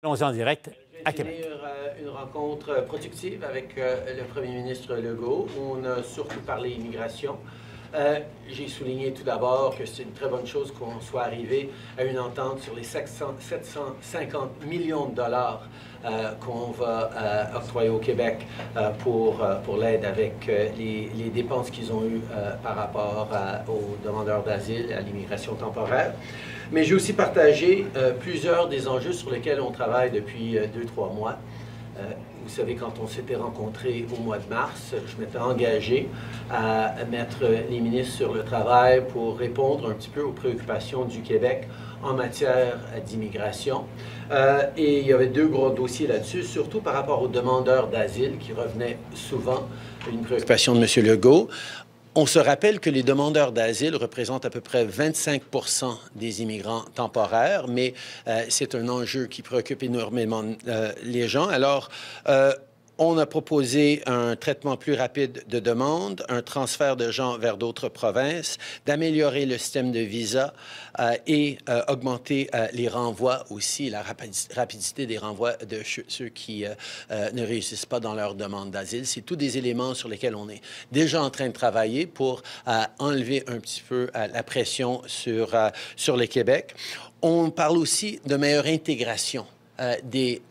Allons-y en direct à Québec. Une rencontre productive avec le premier ministre Legault. On a surtout parlé immigration. J'ai souligné tout d'abord que c'est une très bonne chose qu'on soit arrivé à une entente sur les 750 millions de dollars qu'on va octroyer au Québec pour l'aide avec les dépenses qu'ils ont eues par rapport aux demandeurs d'asile, à l'immigration temporaire. Mais j'ai aussi partagé plusieurs des enjeux sur lesquels on travaille depuis 2-3 mois. Vous savez, quand on s'était rencontrés au mois de mars, je m'étais engagé à mettre les ministres sur le travail pour répondre un petit peu aux préoccupations du Québec en matière d'immigration. Et il y avait 2 gros dossiers là-dessus, surtout par rapport aux demandeurs d'asile qui revenaient souvent à une préoccupation de M. Legault. On se rappelle que les demandeurs d'asile représentent à peu près 25% des immigrants temporaires, mais c'est un enjeu qui préoccupe énormément les gens. Alors, on a proposé un traitement plus rapide de demandes, un transfert de gens vers d'autres provinces, d'améliorer le système de visa et augmenter les renvois aussi, la rapidité des renvois de ceux qui ne réussissent pas dans leur demande d'asile. C'est tous des éléments sur lesquels on est déjà en train de travailler pour enlever un petit peu la pression sur le Québec. On parle aussi de meilleure intégration des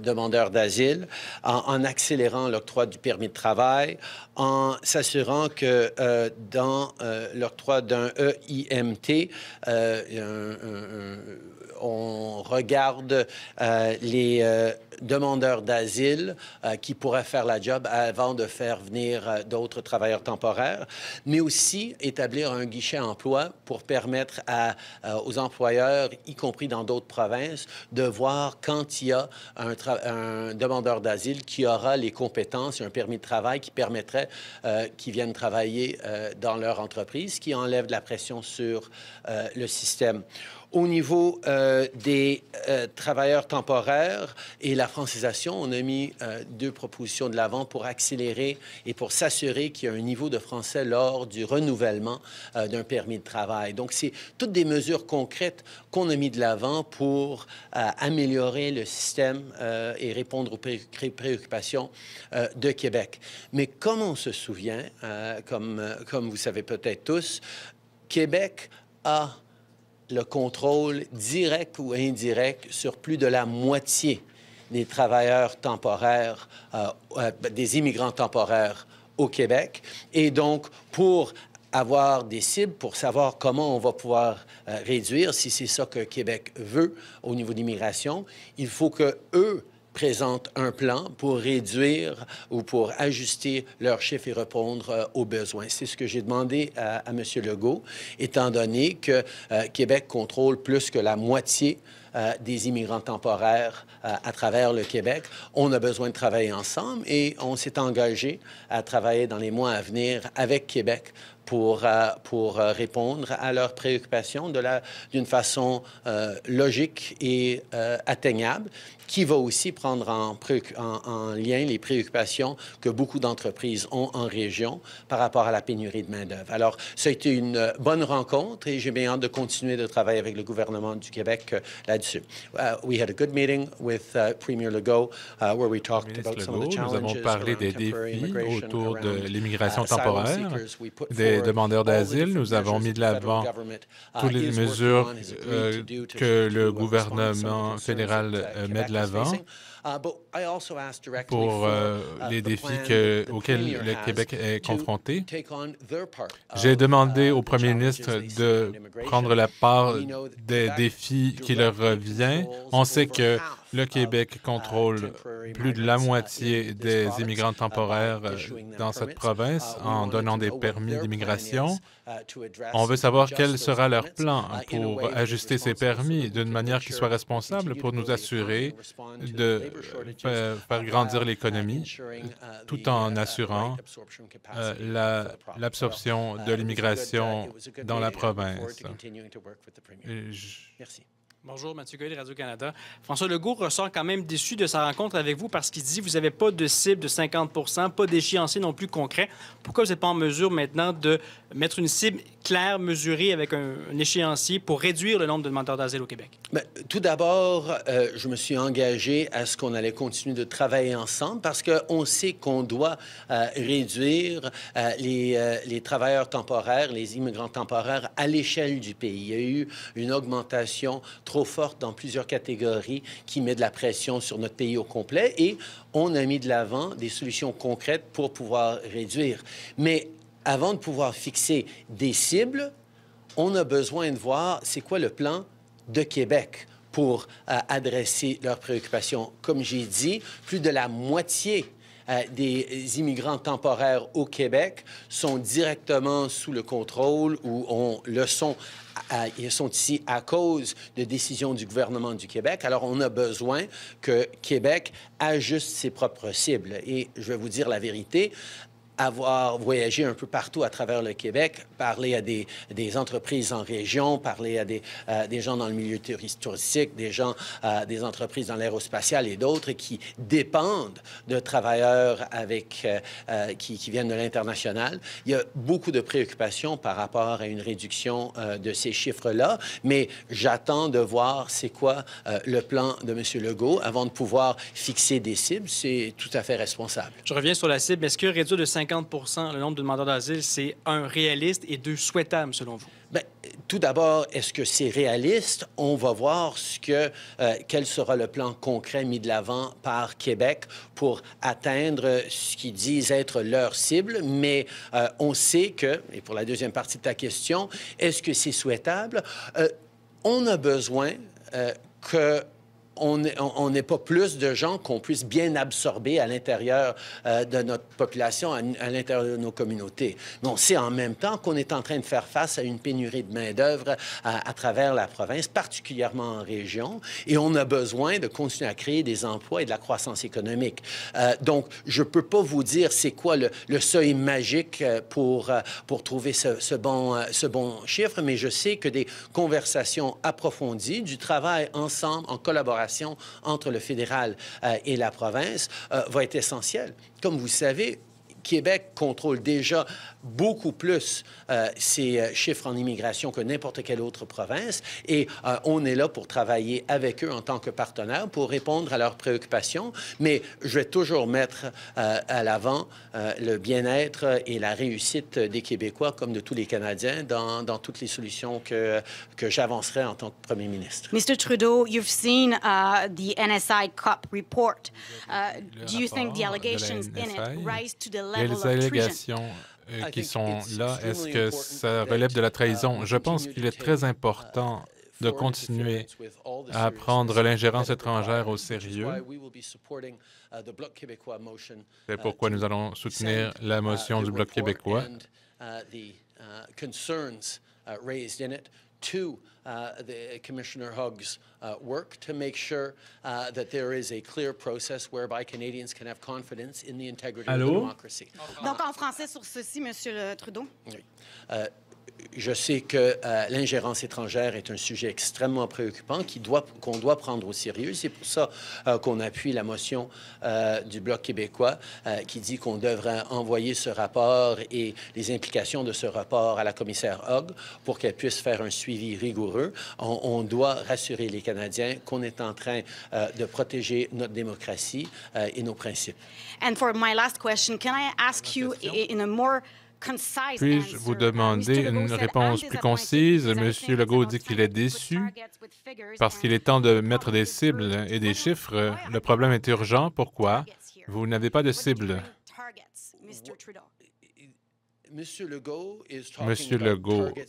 demandeurs d'asile, en accélérant l'octroi du permis de travail, en s'assurant que dans l'octroi d'un EIMT, on regarde les demandeurs d'asile qui pourraient faire la job avant de faire venir d'autres travailleurs temporaires, mais aussi établir un guichet emploi pour permettre aux employeurs, y compris dans d'autres provinces, de voir quand il y a un demandeur d'asile qui aura les compétences et un permis de travail qui permettrait qu'ils viennent travailler dans leur entreprise, qui enlève de la pression sur le système. Au niveau des travailleurs temporaires et la francisation, on a mis 2 propositions de l'avant pour accélérer et pour s'assurer qu'il y a un niveau de français lors du renouvellement d'un permis de travail. Donc, c'est toutes des mesures concrètes qu'on a mis de l'avant pour améliorer le système et répondre aux préoccupations de Québec. Mais comme on se souvient, comme vous savez peut-être tous, Québec a le contrôle direct ou indirect sur plus de la moitié des travailleurs temporaires, des immigrants temporaires au Québec. Et donc, pour avoir des cibles, pour savoir comment on va pouvoir réduire, si c'est ça que Québec veut au niveau de l'immigration, il faut que eux présentent un plan pour réduire ou pour ajuster leurs chiffres et répondre aux besoins. C'est ce que j'ai demandé à M. Legault, étant donné que Québec contrôle plus que la moitié des immigrants temporaires à travers le Québec. On a besoin de travailler ensemble et on s'est engagé à travailler dans les mois à venir avec Québec pour répondre à leurs préoccupations d'une façon logique et atteignable, qui va aussi prendre en lien les préoccupations que beaucoup d'entreprises ont en région par rapport à la pénurie de main-d'œuvre. Alors, ça a été une bonne rencontre et j'ai bien hâte de continuer de travailler avec le gouvernement du Québec là-dessus. We had a good meeting with Premier Legault where we talked about some of the challenges. Nous avons parlé des défis autour de l'immigration temporaire, des demandeurs d'asile. Nous avons mis de l'avant toutes les mesures que le gouvernement fédéral met de l'avant pour les défis auxquels le Québec est confronté. J'ai demandé au premier ministre de prendre la part des défis qui leur revient. On sait que le Québec contrôle plus de la moitié des immigrants temporaires dans cette province en donnant des permis d'immigration. On veut savoir quel sera leur plan pour ajuster ces permis d'une manière qui soit responsable pour nous assurer de faire grandir l'économie tout en assurant l'absorption de l'immigration dans la province. Merci. Bonjour, Mathieu de Radio-Canada. François Legault ressort quand même déçu de sa rencontre avec vous parce qu'il dit que vous n'avez pas de cible de 50 %, pas d'échéancier non plus concret. Pourquoi vous n'êtes pas en mesure maintenant de mettre une cible claire, mesurée, avec un échéancier pour réduire le nombre de demandeurs d'asile au Québec? Bien, tout d'abord, je me suis engagé à ce qu'on allait continuer de travailler ensemble parce qu'on sait qu'on doit réduire les travailleurs temporaires, les immigrants temporaires à l'échelle du pays. Il y a eu une augmentation trop forte dans plusieurs catégories qui met de la pression sur notre pays au complet et on a mis de l'avant des solutions concrètes pour pouvoir réduire. Mais avant de pouvoir fixer des cibles, on a besoin de voir c'est quoi le plan de Québec pour adresser leurs préoccupations. Comme j'ai dit, plus de la moitié des immigrants temporaires au Québec sont directement sous le contrôle ou ils sont ici à cause de décisions du gouvernement du Québec. Alors, on a besoin que Québec ajuste ses propres cibles. Et je vais vous dire la vérité, avoir voyagé un peu partout à travers le Québec, parler à des entreprises en région, parler à des gens dans le milieu touristique, des gens, des entreprises dans l'aérospatiale et d'autres qui dépendent de travailleurs qui viennent de l'international. Il y a beaucoup de préoccupations par rapport à une réduction de ces chiffres-là, mais j'attends de voir c'est quoi le plan de M. Legault avant de pouvoir fixer des cibles. C'est tout à fait responsable. Je reviens sur la cible. Est-ce que réduire de 50 % le nombre de demandeurs d'asile, c'est un réaliste et deux souhaitable, selon vous? Bien, tout d'abord, est-ce que c'est réaliste? On va voir quel sera le plan concret mis de l'avant par Québec pour atteindre ce qu'ils disent être leur cible, mais on sait que, et pour la deuxième partie de ta question, est-ce que c'est souhaitable? On a besoin que... on n'est pas plus de gens qu'on puisse bien absorber à l'intérieur de notre population, à l'intérieur de nos communautés. Mais on sait en même temps qu'on est en train de faire face à une pénurie de main-d'œuvre à travers la province, particulièrement en région, et on a besoin de continuer à créer des emplois et de la croissance économique. Donc, je ne peux pas vous dire c'est quoi le seuil magique pour trouver ce bon chiffre, mais je sais que des conversations approfondies, du travail ensemble, en collaboration, entre le fédéral et la province va être essentiel. Comme vous le savez, Québec contrôle déjà beaucoup plus ces chiffres en immigration que n'importe quelle autre province et on est là pour travailler avec eux en tant que partenaire pour répondre à leurs préoccupations, mais je vais toujours mettre à l'avant le bien-être et la réussite des Québécois comme de tous les Canadiens dans toutes les solutions que j'avancerai en tant que premier ministre. Mr. Trudeau, you've seen the NSI COP report. Do you think the allegations in it rise to the level of treason? Qui sont là, est-ce que ça relève de la trahison? Je pense qu'il est très important de continuer à prendre l'ingérence étrangère au sérieux. C'est pourquoi nous allons soutenir la motion du Bloc québécois. The Commissioner Hogue's work to make sure that there is a clear process whereby Canadians can have confidence in the integrity of democracy. Donc, en français sur ceci, Monsieur Trudeau. Oui. Je sais que l'ingérence étrangère est un sujet extrêmement préoccupant qu'on doit prendre au sérieux. C'est pour ça qu'on appuie la motion du Bloc québécois qui dit qu'on devrait envoyer ce rapport et les implications de ce rapport à la commissaire Hogue pour qu'elle puisse faire un suivi rigoureux. On doit rassurer les Canadiens qu'on est en train de protéger notre démocratie et nos principes. And for my last question, can I ask you in a more... Puis-je vous demander une réponse plus concise? Monsieur Legault dit qu'il est déçu parce qu'il est temps de mettre des cibles et des chiffres. Le problème est urgent. Pourquoi? Vous n'avez pas de cibles. Monsieur Legault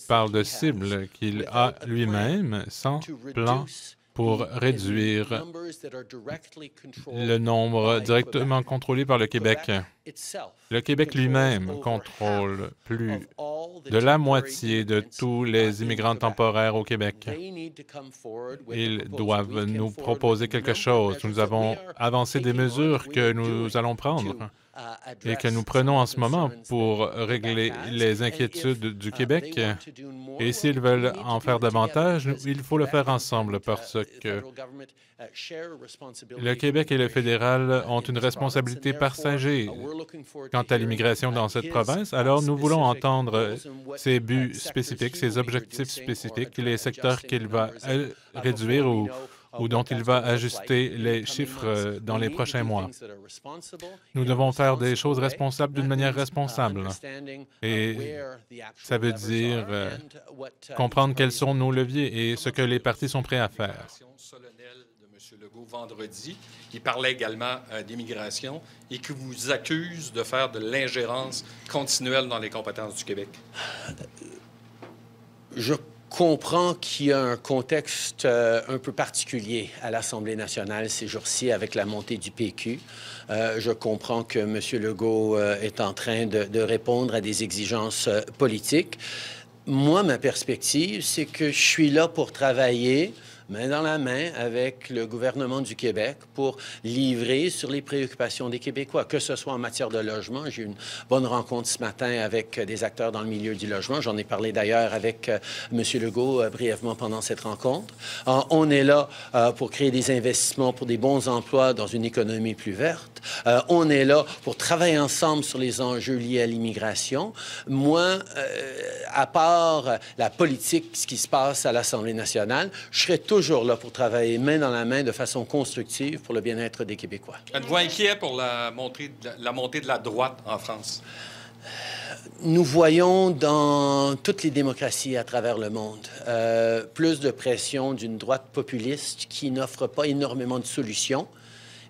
parle de cibles qu'il a lui-même sans plan pour réduire le nombre directement contrôlé par le Québec. Le Québec lui-même contrôle plus de la moitié de tous les immigrants temporaires au Québec. Ils doivent nous proposer quelque chose. Nous avons avancé des mesures que nous allons prendre et que nous prenons en ce moment pour régler les inquiétudes du Québec. Et s'ils veulent en faire davantage, il faut le faire ensemble parce que le Québec et le fédéral ont une responsabilité partagée quant à l'immigration dans cette province. Alors, nous voulons entendre ses buts spécifiques, ses objectifs spécifiques, les secteurs qu'il va réduire ou dont il va ajuster les chiffres dans les prochains mois. Nous devons faire des choses responsables d'une manière responsable. Et ça veut dire comprendre quels sont nos leviers et ce que les partis sont prêts à faire. M. Legault, vendredi, qui parlait également d'immigration et qui vous accuse de faire de l'ingérence continuelle dans les compétences du Québec. Je comprends qu'il y a un contexte un peu particulier à l'Assemblée nationale ces jours-ci avec la montée du PQ. Je comprends que M. Legault est en train de répondre à des exigences politiques. Moi, ma perspective, c'est que je suis là pour travailler main dans la main avec le gouvernement du Québec pour livrer sur les préoccupations des Québécois, que ce soit en matière de logement. J'ai eu une bonne rencontre ce matin avec des acteurs dans le milieu du logement. J'en ai parlé d'ailleurs avec M. Legault brièvement pendant cette rencontre. On est là pour créer des investissements pour des bons emplois dans une économie plus verte. On est là pour travailler ensemble sur les enjeux liés à l'immigration. Moi, à part la politique, ce qui se passe à l'Assemblée nationale, je serais toujours là pour travailler main dans la main de façon constructive pour le bien-être des Québécois. Êtes-vous inquiet pour la montée de la droite en France? Nous voyons dans toutes les démocraties à travers le monde plus de pression d'une droite populiste qui n'offre pas énormément de solutions,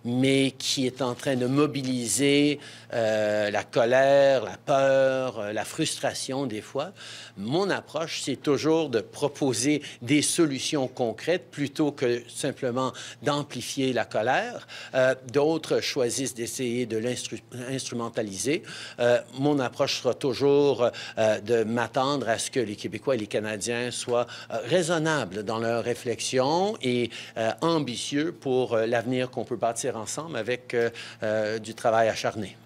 mais qui est en train de mobiliser la colère, la peur, la frustration des fois. Mon approche, c'est toujours de proposer des solutions concrètes plutôt que simplement d'amplifier la colère. D'autres choisissent d'essayer de l'instrumentaliser. Mon approche sera toujours de m'attendre à ce que les Québécois et les Canadiens soient raisonnables dans leur réflexion et ambitieux pour l'avenir qu'on peut bâtir ensemble avec du travail acharné.